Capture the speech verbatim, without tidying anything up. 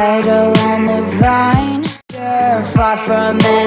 Idle on the vine, you're far from it.